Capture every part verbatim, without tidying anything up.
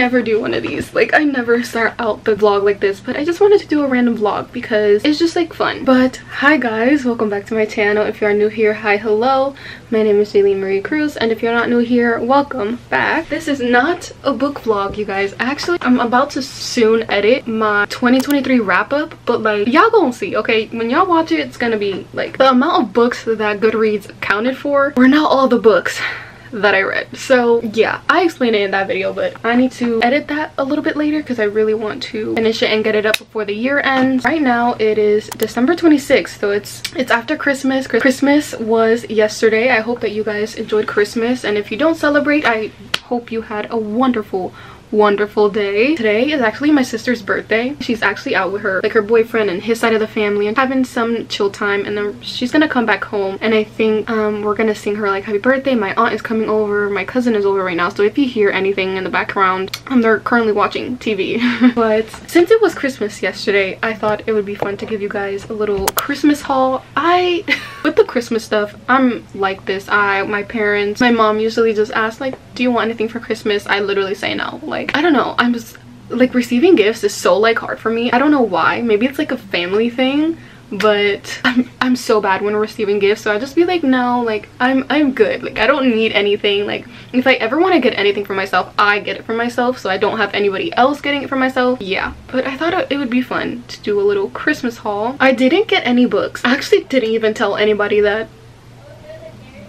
never do one of these. Like, I never start out the vlog like this, but I just wanted to do a random vlog because it's just like fun. But hi guys, welcome back to my channel. If you are new here, hi, hello. My name is Jayleen Marie Cruz, and if you're not new here, welcome back. This is not a book vlog, you guys. Actually, I'm about to soon edit my twenty twenty-three wrap up, but like, y'all gonna see, okay? When y'all watch it, it's gonna be like the amount of books that Goodreads accounted for were not all the books that I read. So yeah, I explained it in that video, but I need to edit that a little bit later because I really want to finish it and get it up before the year ends. Right now it is December twenty-sixth, so it's it's after Christmas. Christmas was yesterday. I hope that you guys enjoyed Christmas, and if you don't celebrate, I hope you had a wonderful wonderful day. Today is actually my sister's birthday. She's actually out with her like her boyfriend and his side of the family and having some chill time, and then she's gonna come back home, and I think um we're gonna sing her like happy birthday. My aunt is coming over, my cousin is over right now, so if you hear anything in the background, um, they're currently watching T V. But since it was Christmas yesterday, I thought it would be fun to give you guys a little Christmas haul. I with the Christmas stuff, I'm like this. I my parents my mom usually just asks like, do you want anything for Christmas? I literally say no. Like, I don't know, I'm just like, receiving gifts is so like hard for me. I don't know why. Maybe it's like a family thing, but I'm, I'm so bad when receiving gifts, so I just be like, no, like I'm I'm good, like I don't need anything. Like if I ever want to get anything for myself, I get it for myself, so I don't have anybody else getting it for myself. Yeah, but I thought it would be fun to do a little Christmas haul. I didn't get any books. I actually didn't even tell anybody that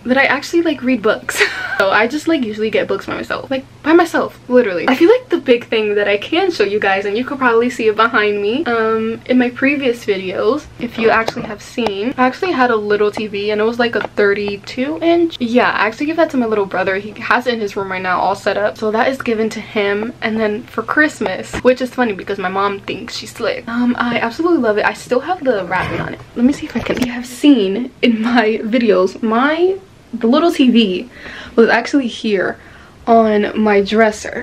that I actually like read books. So I just like usually get books by myself, like by myself, literally. I feel like the big thing that I can show you guys, and you could probably see it behind me um in my previous videos, if you actually have seen, I actually had a little T V, and it was like a thirty-two inch. Yeah, I actually gave that to my little brother. He has it in his room right now all set up, so that is given to him. And then for Christmas, which is funny because my mom thinks she's slick, um I absolutely love it. I still have the wrapping on it. Let me see if I can. You have seen in my videos my the little T V was actually here on my dresser.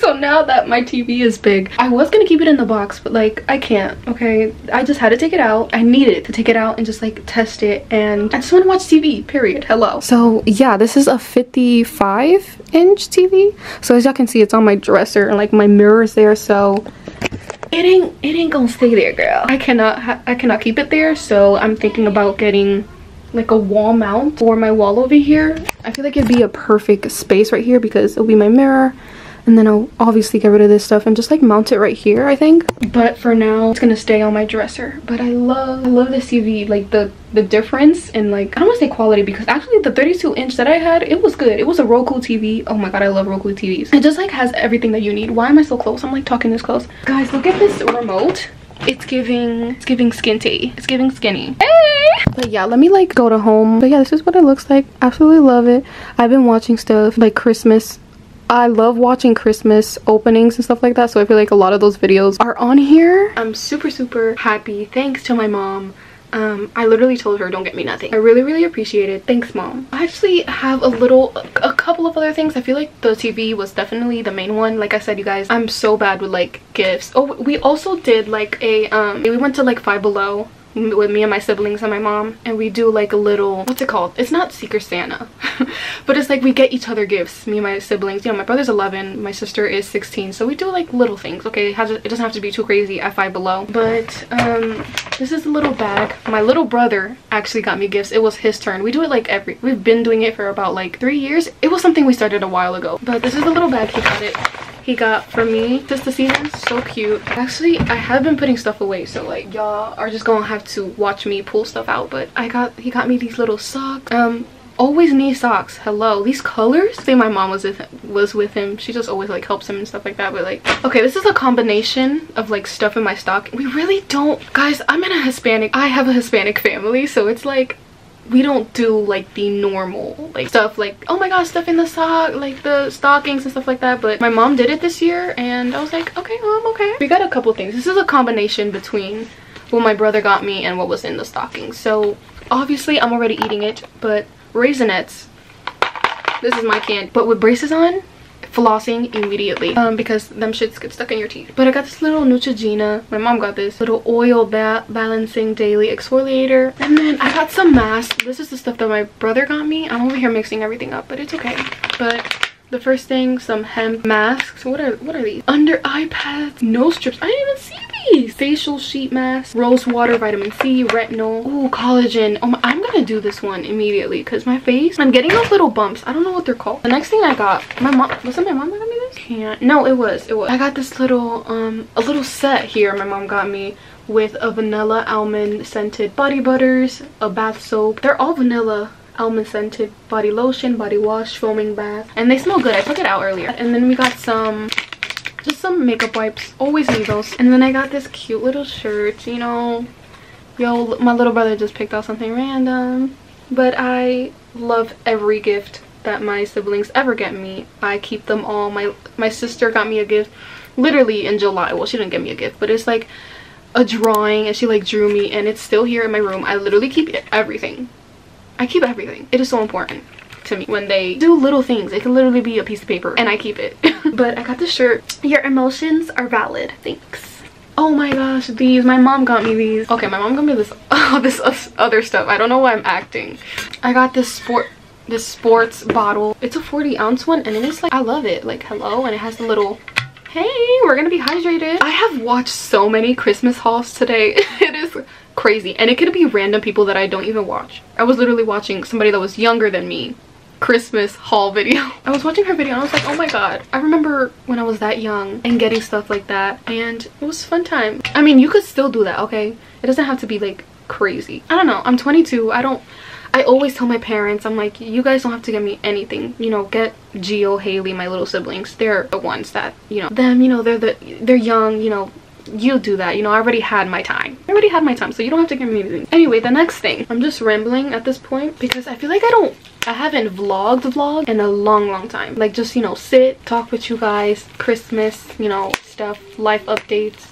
So now that my T V is big, I was gonna keep it in the box, but like I can't, okay? I just had to take it out. I needed to take it out and just like test it, and I just want to watch T V, period. Hello. So yeah, this is a fifty-five inch T V, so as y'all can see, it's on my dresser, and like my mirror's there, so it ain't it ain't gonna stay there, girl. I cannot I cannot keep it there, so I'm thinking about getting like a wall mount for my wall over here. I feel like it'd be a perfect space right here because it'll be my mirror, and then I'll obviously get rid of this stuff and just like mount it right here, I think. But for now, it's gonna stay on my dresser. But I love I love this T V, like the the difference in, like, I don't want to say quality, because actually the thirty-two inch that I had, it was good. It was a Roku T V. Oh my god, I love Roku T Vs. It just like has everything that you need. Why am I so close? I'm like talking this close. Guys, look at this remote. It's giving, it's giving skinty. It's giving skinny. Hey! But yeah, let me like go to home. But yeah, this is what it looks like. Absolutely love it. I've been watching stuff like Christmas. I love watching Christmas openings and stuff like that. So I feel like a lot of those videos are on here. I'm super, super happy. Thanks to my mom. Um, I literally told her, don't get me nothing. I really, really appreciate it. Thanks, Mom. I actually have a little, a couple of other things. I feel like the T V was definitely the main one. Like I said, you guys, I'm so bad with like gifts. Oh, we also did like a, um, we went to like Five Below with me and my siblings and my mom, and we do like a little, what's it called? It's not Secret Santa, but it's like we get each other gifts, me and my siblings. You know, my brother's eleven, my sister is sixteen, so we do like little things, okay? It, has, it doesn't have to be too crazy at Five Below. But um this is a little bag. My little brother actually got me gifts. It was his turn. We do it like every, we've been doing it for about like three years. It was something we started a while ago, but this is a little bag he got it he got for me just the season. So cute. Actually, I have been putting stuff away, so like y'all are just gonna have to watch me pull stuff out. But I got he got me these little socks. Um always need socks. Hello. These colors. I think my mom was with, was with him. She just always like helps him and stuff like that. But like, okay, this is a combination of like stuff in my stock. We really don't, guys, I'm in a Hispanic, I have a Hispanic family, so it's like we don't do like the normal like stuff, like oh my gosh, stuff in the sock, like the stockings and stuff like that. But my mom did it this year, and I was like, okay, mom, okay. We got a couple things. This is a combination between what my brother got me and what was in the stocking. So obviously I'm already eating it, but Raisinets, this is my candy. But with braces on, flossing immediately, um because them shits get stuck in your teeth. But I got this little Neutrogena. My mom got this little oil ba balancing daily exfoliator, and then I got some masks. This is the stuff that my brother got me. I'm over here mixing everything up, but it's okay. But The first thing, some hemp masks. What are what are these? Under eye pads, nose strips. I didn't even see these. Facial sheet mask, rose water, vitamin C, retinol. Ooh, collagen. Oh, my, I'm gonna do this one immediately because my face, I'm getting those little bumps. I don't know what they're called. The next thing I got, my mom, wasn't my mom that got me this? Can't. No, it was. It was. I got this little um a little set here. My mom got me with a vanilla almond scented body butters, a bath soap. They're all vanilla. Almond scented body lotion, body wash, foaming bath, and they smell good. I took it out earlier. And then we got some just some makeup wipes, always need those. And then I got this cute little shirt. You know, yo, my little brother just picked out something random, but I love every gift that my siblings ever get me. I keep them all. My my sister got me a gift literally in July. Well, she didn't get me a gift, but it's like a drawing, and she like drew me, and it's still here in my room. I literally keep everything. I keep everything. It is so important to me when they do little things. It can literally be a piece of paper and I keep it. But I got this shirt. Your emotions are valid. Thanks. Oh my gosh, these. My mom got me these. Okay, my mom got me this oh, this other stuff. I don't know why I'm acting. I got this sport this sports bottle. It's a forty ounce one, and it is like, I love it. Like, hello, and it has the little, hey, we're gonna be hydrated. I have watched so many Christmas hauls today. It is crazy, and it could be random people that I don't even watch. I was literally watching somebody that was younger than me Christmas haul video. I was watching her video and I was like, oh my god, I remember when I was that young and getting stuff like that, and it was a fun time. I mean, you could still do that, okay? It doesn't have to be like crazy. I don't know, I'm twenty-two. I don't I always tell my parents, I'm like, you guys don't have to get me anything. You know, get Gio, Haley, my little siblings. They're the ones that, you know, them, you know, they're the they're young, you know, you do that. You know, I already had my time. I already had my time, so you don't have to give me anything. Anyway, the next thing. I'm just rambling at this point because I feel like I don't, I haven't vlogged vlogged in a long, long time. Like, just, you know, sit, talk with you guys, Christmas, you know, stuff, life updates.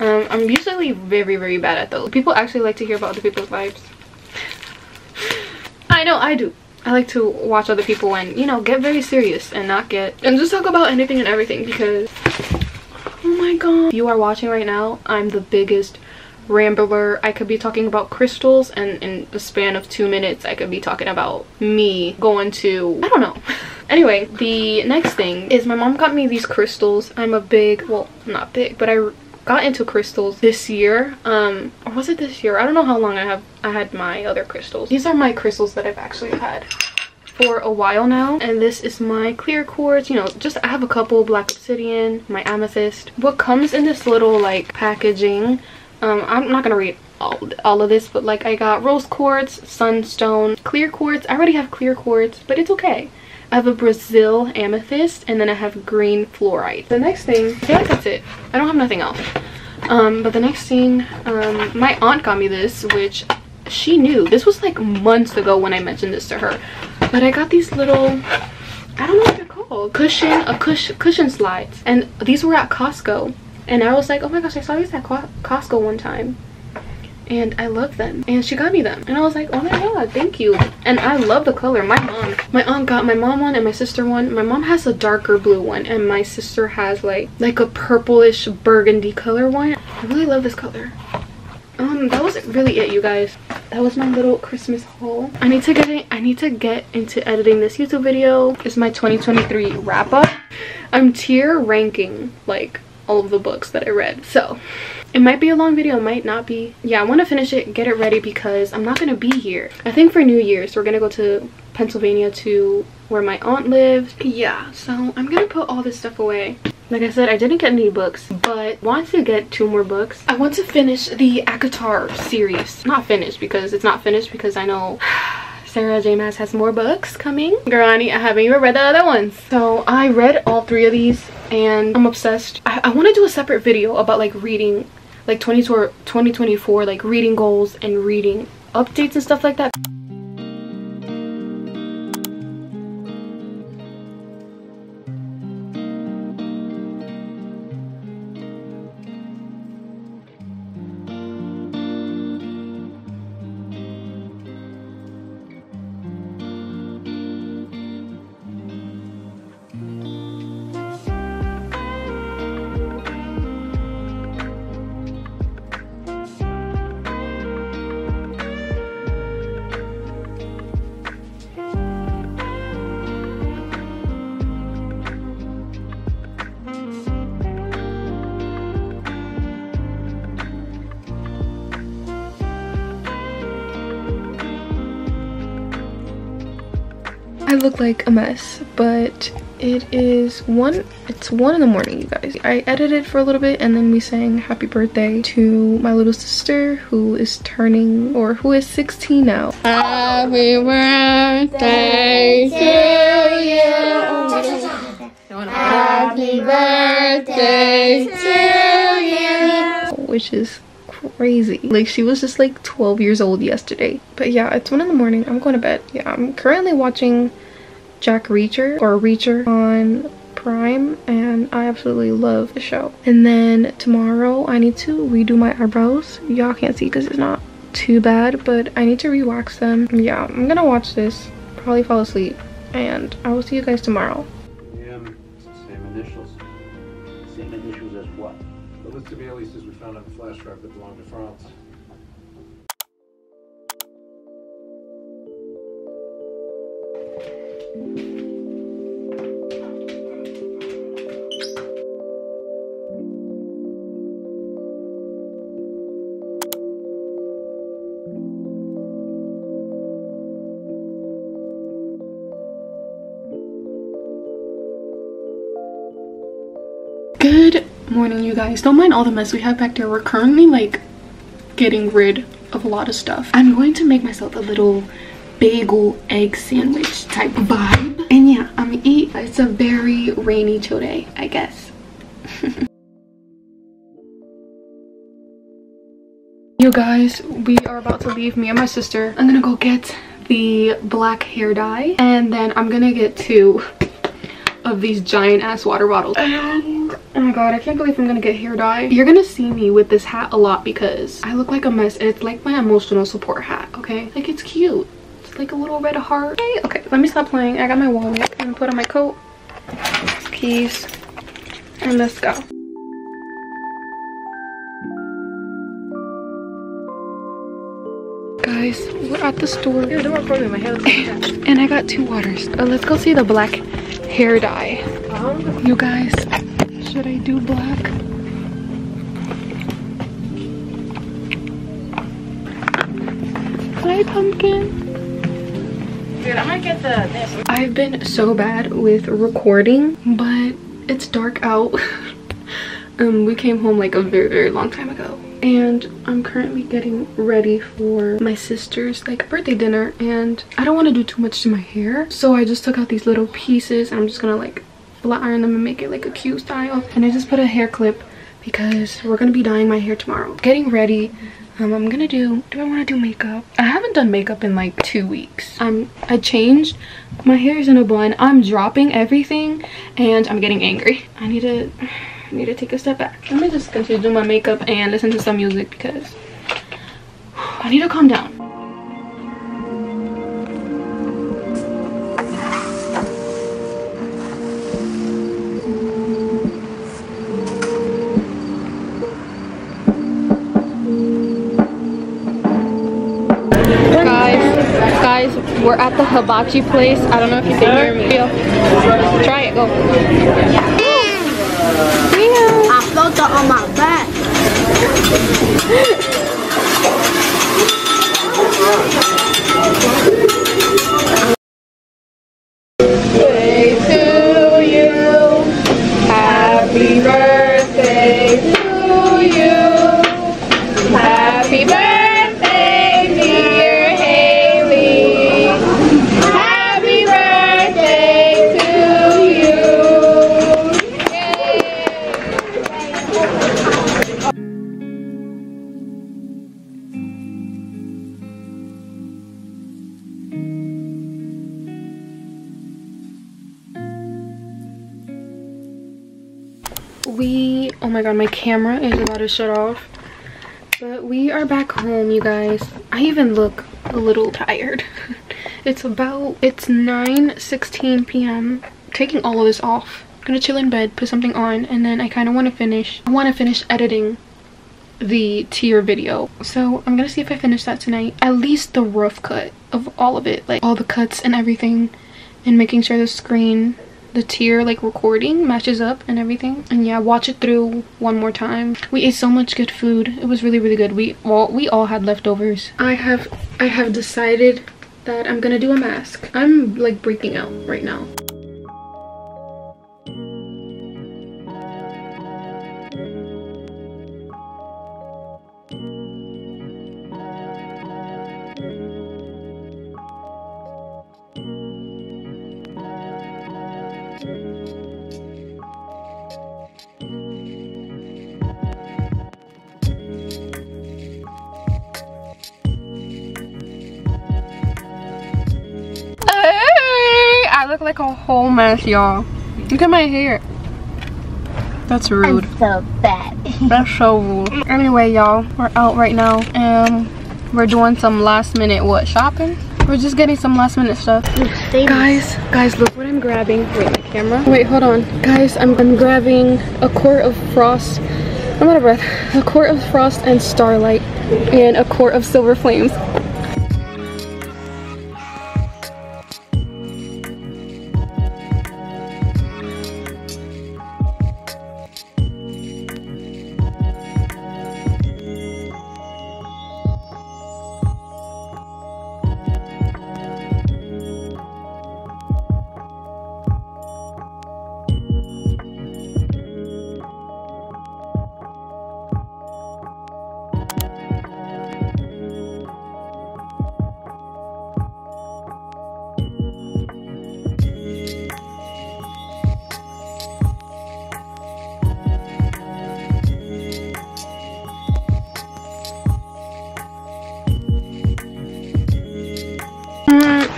Um, I'm usually very, very bad at those. People actually like to hear about other people's lives. I know, I do. I like to watch other people and, you know, get very serious and not get, and just talk about anything and everything because, oh my god. If you are watching right now, I'm the biggest rambler. I could be talking about crystals, and in the span of two minutes, I could be talking about me going to, I don't know. Anyway, the next thing is my mom got me these crystals. I'm a big, well, not big, but I got into crystals this year, um or was it this year? I don't know how long I have I had my other crystals. These are my crystals that I've actually had for a while now, and this is my clear quartz. You know, just I have a couple, black obsidian, my amethyst. What comes in this little like packaging, um I'm not gonna read all, all of this, but like I got rose quartz, sunstone, clear quartz. I already have clear quartz, but it's okay. I have a Brazil amethyst, and then I have green fluorite. The next thing, I feel like that's it. I don't have nothing else. Um, but the next thing, um, my aunt got me this, which she knew. This was like months ago when I mentioned this to her. But I got these little, I don't know what they're called. Cushion, a cush, cushion slides. And these were at Costco. And I was like, oh my gosh, I saw these at Co Costco one time. And I love them, and she got me them, and I was like, oh my god, thank you. And I love the color. My mom my aunt got my mom one and my sister one. My mom has a darker blue one, and my sister has like like a purplish burgundy color one. I really love this color. Um that was really it, you guys. That was my little Christmas haul. I need to get in, I need to get into editing this YouTube video. It's my twenty twenty-three wrap up. I'm tier ranking like all of the books that I read, so it might be a long video, it might not be. Yeah, I want to finish it, get it ready, because I'm not going to be here. I think for New Year's, we're going to go to Pennsylvania to where my aunt lives. Yeah, so I'm going to put all this stuff away. Like I said, I didn't get any books, but want to get two more books. I want to finish the ACOTAR series. Not finished, because it's not finished, because I know Sarah J. Maas has more books coming. Girl, I, need, I haven't even read the other ones. So I read all three of these, and I'm obsessed. I, I want to do a separate video about like reading, like twenty twenty-four, like reading goals and reading updates and stuff like that. I look like a mess, but it is one it's one in the morning, you guys. I edited for a little bit and then we sang happy birthday to my little sister who is turning or who is sixteen now. Happy birthday to you. Happy birthday to you. Which is crazy. Like, she was just like twelve years old yesterday. But yeah, it's one in the morning. I'm going to bed. Yeah, I'm currently watching Jack Reacher or Reacher on Prime, and I absolutely love the show. And then tomorrow I need to redo my eyebrows. Y'all can't see because it's not too bad, but I need to re-wax them. Yeah, I'm gonna watch this, probably fall asleep, and I will see you guys tomorrow. Yeah, same initials. Same initials as what? The list of aliases we found on the flash drive that belonged to France. Good morning, you guys. Don't mind all the mess we have back there. We're currently like getting rid of a lot of stuff. I'm going to make myself a little bagel egg sandwich type vibe, and yeah, I'm gonna eat. It's a very rainy chill day, I guess. You guys, we are about to leave, me and my sister. I'm gonna go get the black hair dye, and then I'm gonna get two of these giant ass water bottles. And oh my god, I can't believe I'm gonna get hair dye. You're gonna see me with this hat a lot because I look like a mess, and it's like my emotional support hat, okay? Like, it's cute. Like a little red heart. Okay, okay, let me stop playing. I got my wallet. I'm gonna put on my coat, keys, and let's go. Guys, we're at the store. Ew, don't worry, my hair looks like and I got two waters. Uh, let's go see the black hair dye. Um, you guys, should I do black? Hi, pumpkin. Dude, I might get the this. I've been so bad with recording, but it's dark out. Um, we came home like a very, very long time ago, and I'm currently getting ready for my sister's like birthday dinner, and I don't want to do too much to my hair, so I just took out these little pieces and I'm just gonna like flat iron them and make it like a cute style. And I just put a hair clip because we're gonna be dyeing my hair tomorrow. Getting ready. Um, I'm gonna do, do I wanna do makeup? I haven't done makeup in like two weeks. I'm, I changed, my hair is in a bun, I'm dropping everything, and I'm getting angry. I need to, I need to take a step back. Let me just continue doing my makeup and listen to some music because I need to calm down. We're at the hibachi place. I don't know if you can hear me. Try it, go. I felt that on my back. Birthday to you. Happy birthday to you. Happy birthday. We, oh my god, my camera is about to shut off, but we are back home, you guys. I even look a little tired. It's about, it's nine sixteen p m Taking all of this off, I'm gonna chill in bed, put something on, and then I kind of want to finish, I want to finish editing the tier video. So I'm gonna see if I finish that tonight, at least the rough cut of all of it, like all the cuts and everything, and making sure the screen, the tier like recording matches up and everything. And yeah, watch it through one more time. We ate so much good food. It was really, really good. We all we all had leftovers. I have I have decided that I'm gonna do a mask. I'm like breaking out right now. Look like a whole mess, y'all. Look at my hair. That's rude. I'm so bad. That's so rude. Anyway, y'all, we're out right now and we're doing some last minute what shopping. We're just getting some last minute stuff. Guys, guys, look what I'm grabbing. Wait, my camera. Wait, hold on, guys. I'm, I'm grabbing A Court of Frost. I'm out of breath. A Court of Frost and Starlight, and A Court of Silver Flames.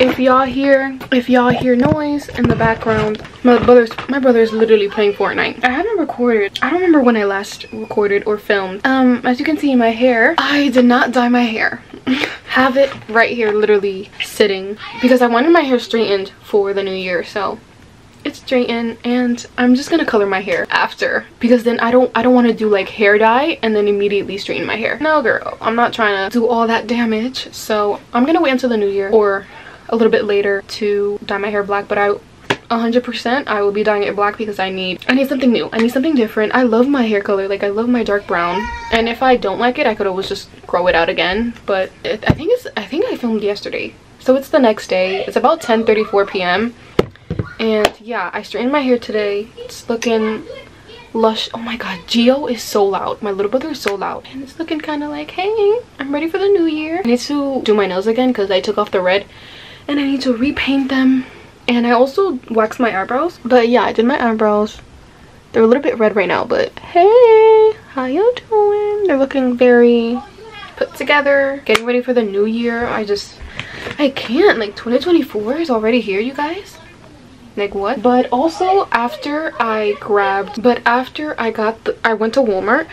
If y'all hear, if y'all hear noise in the background, my brother's, my brother's literally playing Fortnite. I haven't recorded. I don't remember when I last recorded or filmed. Um, as you can see, my hair. I did not dye my hair. Have it right here, literally sitting, because I wanted my hair straightened for the new year. So it's straightened, and I'm just gonna color my hair after, because then I don't, I don't want to do like hair dye and then immediately straighten my hair. No, girl, I'm not trying to do all that damage. So I'm gonna wait until the new year or a little bit later to dye my hair black, but I one hundred percent I will be dyeing it black because I need I need something new. I need something different. I love my hair color. Like, I love my dark brown, and if I don't like it, I could always just grow it out again. But it, I think it's I think I filmed yesterday, so it's the next day. It's about ten thirty-four p m and yeah, I straightened my hair today. It's looking lush. Oh my god, Gio is so loud. My little brother is so loud, and it's looking kind of like, hey, I'm ready for the new year. I need to do my nails again because I took off the red and I need to repaint them, and I also waxed my eyebrows. But yeah, I did my eyebrows. They're a little bit red right now, but hey, how you doing? They're looking very put together, getting ready for the new year. I just, I can't, like, twenty twenty-four is already here, you guys. Like, what? But also, after I grabbed, but after I got the, I went to Walmart,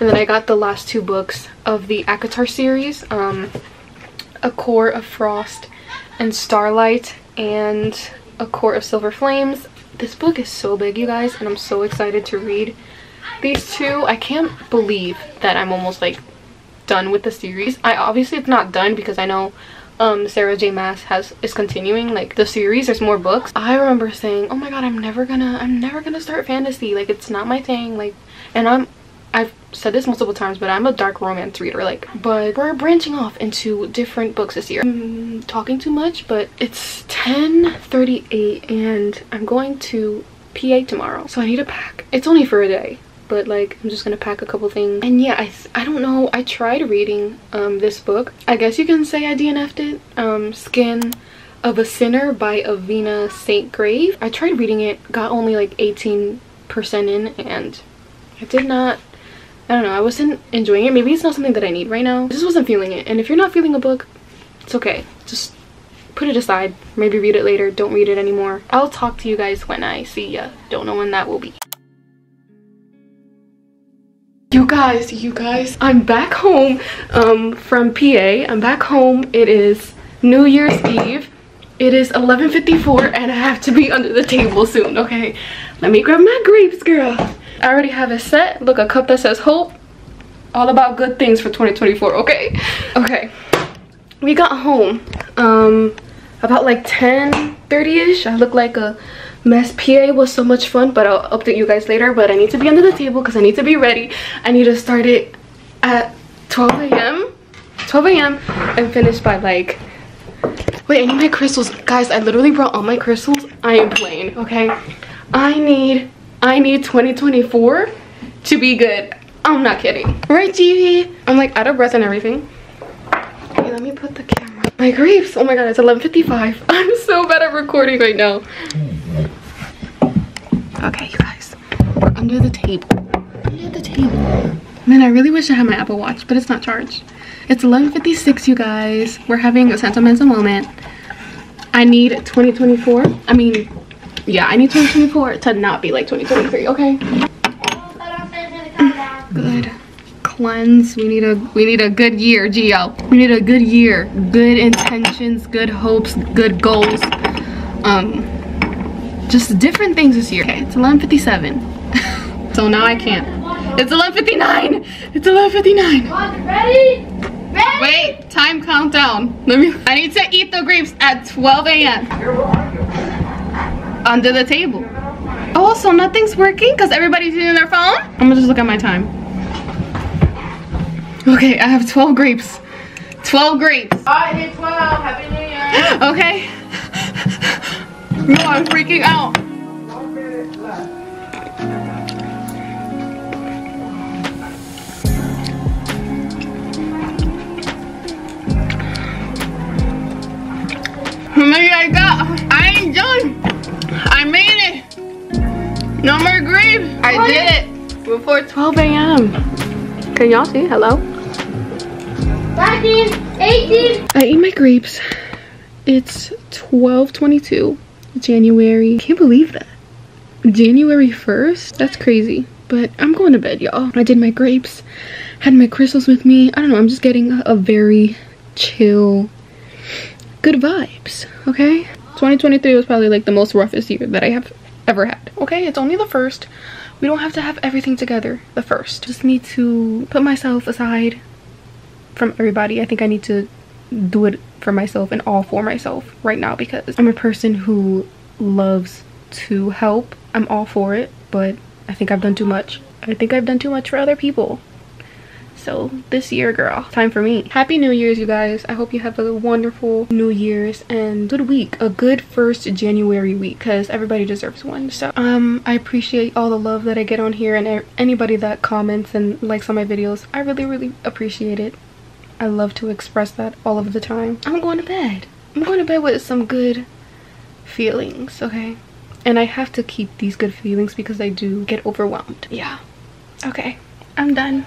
and then I got the last two books of the ACOTAR series, um, A Court of Frost and Starlight and A Court of Silver Flames. This book is so big, you guys, and I'm so excited to read these two. I can't believe that I'm almost like done with the series. I obviously, it's not done because I know um Sarah J. Maas has is continuing like the series. There's more books. I remember saying, oh my god, I'm never gonna I'm never gonna start fantasy, like, it's not my thing, like, and I'm I've said this multiple times, but I'm a dark romance reader, like, but we're branching off into different books this year. I'm talking too much, but it's ten thirty-eight and I'm going to P A tomorrow, so I need to pack. It's only for a day, but like, I'm just gonna pack a couple things. And yeah, I I don't know, I tried reading um this book. I guess you can say I D N F'd it. Um, Skin of a Sinner by Avina Saint Grave. I tried reading it, got only like eighteen percent in, and I did not I don't know, I wasn't enjoying it. Maybe it's not something that I need right now. I just wasn't feeling it. And if you're not feeling a book, it's okay. Just put it aside. Maybe read it later. Don't read it anymore. I'll talk to you guys when I see ya. Don't know when that will be. You guys, you guys, I'm back home um, from P A. I'm back home. It is New Year's Eve. It is eleven fifty-four and I have to be under the table soon, okay? Let me grab my grapes, girl. I already have it set. Look, a cup that says hope. All about good things for twenty twenty-four, okay? Okay. We got home um, about like ten thirty-ish. I look like a mess. P A was so much fun, but I'll update you guys later. But I need to be under the table because I need to be ready. I need to start it at twelve a m twelve a m and finish by like, Wait, I need my crystals. Guys, I literally brought all my crystals. I am playing, okay? I need, I need twenty twenty-four to be good. I'm not kidding. Right, G V? I'm like out of breath and everything. Okay, let me put the camera. My grapes. Oh my God, it's eleven fifty-five. I'm so bad at recording right now. Okay, you guys. We're under the table. Under the table. Man, I really wish I had my Apple Watch, but it's not charged. It's eleven fifty-six, you guys. We're having a sentimental moment. I need twenty twenty-four. I mean, yeah, I need twenty twenty-four to not be like twenty twenty-three, okay? Good. Cleanse. We need a we need a good year, Gio. We need a good year. Good intentions, good hopes, good goals. Um just different things this year. Okay, it's eleven fifty-seven. So now I can't. It's eleven fifty-nine. It's eleven fifty-nine. Ready? Ready? Wait, time countdown. Let me. I need to eat the grapes at twelve A M Under the table. Oh, so nothing's working because everybody's using their phone. I'm gonna just look at my time. Okay, I have twelve grapes. twelve grapes. I hit twelve. Happy New Year. Okay. No, I'm freaking out. Maybe I got. I ain't done. I made it. No more grief. I oh, did it before twelve A M Can y'all see? Hello. nineteen, eighteen. I ate my grapes. It's twelve twenty-two, January. I can't believe that. January first. That's crazy. But I'm going to bed, y'all. I did my grapes. Had my crystals with me. I don't know. I'm just getting a very chill. Good vibes, okay? twenty twenty-three was probably like the most roughest year that I have ever had, okay? It's only the first. We don't have to have everything together the first. Just need to put myself aside from everybody. I think I need to do it for myself and all for myself right now because I'm a person who loves to help. I'm all for it, but I think I've done too much. I think I've done too much for other people. So this year, girl, time for me. Happy New Year's, you guys. I hope you have a wonderful New Year's and good week. A good first January week because everybody deserves one. So um, I appreciate all the love that I get on here and anybody that comments and likes on my videos. I really, really appreciate it. I love to express that all of the time. I'm going to bed. I'm going to bed with some good feelings, okay? And I have to keep these good feelings because I do get overwhelmed. Yeah. Okay. I'm done.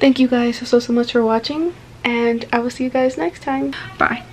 Thank you guys so, so much for watching, and I will see you guys next time. Bye.